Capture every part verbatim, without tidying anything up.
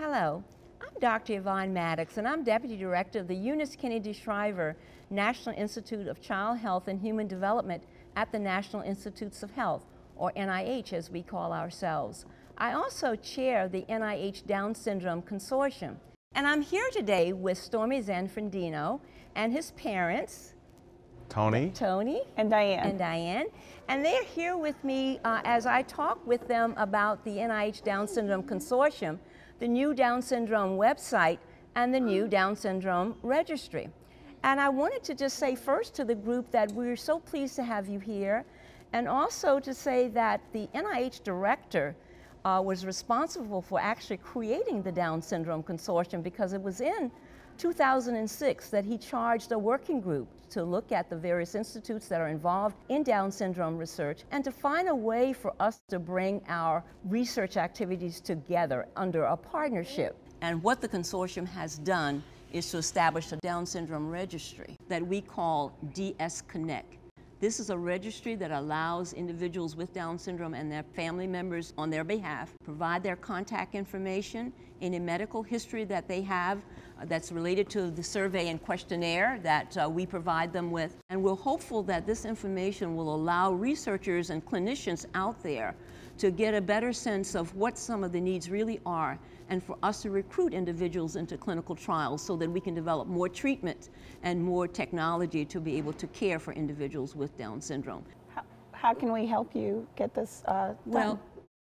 Hello, I'm Doctor Yvonne Maddox, and I'm Deputy Director of the Eunice Kennedy Shriver National Institute of Child Health and Human Development at the National Institutes of Health, or N I H as we call ourselves. I also chair the N I H Down Syndrome Consortium. And I'm here today with Stormy Zanfrindino and his parents, Tony, Tony, and Diane, and Diane, and they're here with me uh, as I talk with them about the N I H Down Syndrome Consortium, the new Down Syndrome website, and the new Down Syndrome Registry. And I wanted to just say first to the group that we're so pleased to have you here, and also to say that the N I H director uh, was responsible for actually creating the Down Syndrome Consortium, because it was in two thousand six that he charged a working group to look at the various institutes that are involved in Down syndrome research and to find a way for us to bring our research activities together under a partnership. And what the consortium has done is to establish a Down syndrome registry that we call D S Connect. This is a registry that allows individuals with Down syndrome and their family members on their behalf provide their contact information, any medical history that they have that's related to the survey and questionnaire that uh, we provide them with. And we're hopeful that this information will allow researchers and clinicians out there to get a better sense of what some of the needs really are, and for us to recruit individuals into clinical trials so that we can develop more treatment and more technology to be able to care for individuals with Down syndrome. How, how can we help you get this uh, done? Well,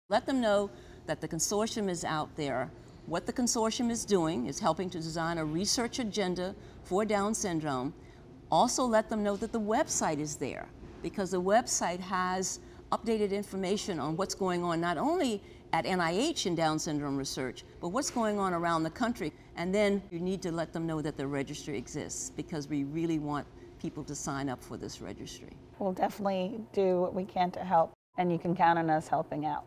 let them know that the consortium is out there. What the consortium is doing is helping to design a research agenda for Down syndrome. Also let them know that the website is there, because the website has updated information on what's going on not only at N I H in Down syndrome research, but what's going on around the country. And then you need to let them know that the registry exists, because we really want people to sign up for this registry. We'll definitely do what we can to help, and you can count on us helping out.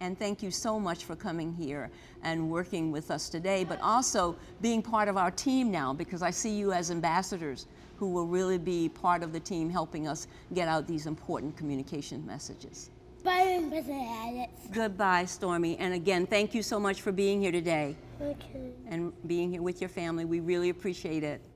And thank you so much for coming here and working with us today, but also being part of our team now, because I see you as ambassadors who will really be part of the team helping us get out these important communication messages. Bye, Mister Alex. Goodbye, Stormy. And again, thank you so much for being here today. Okay. And being here with your family. We really appreciate it.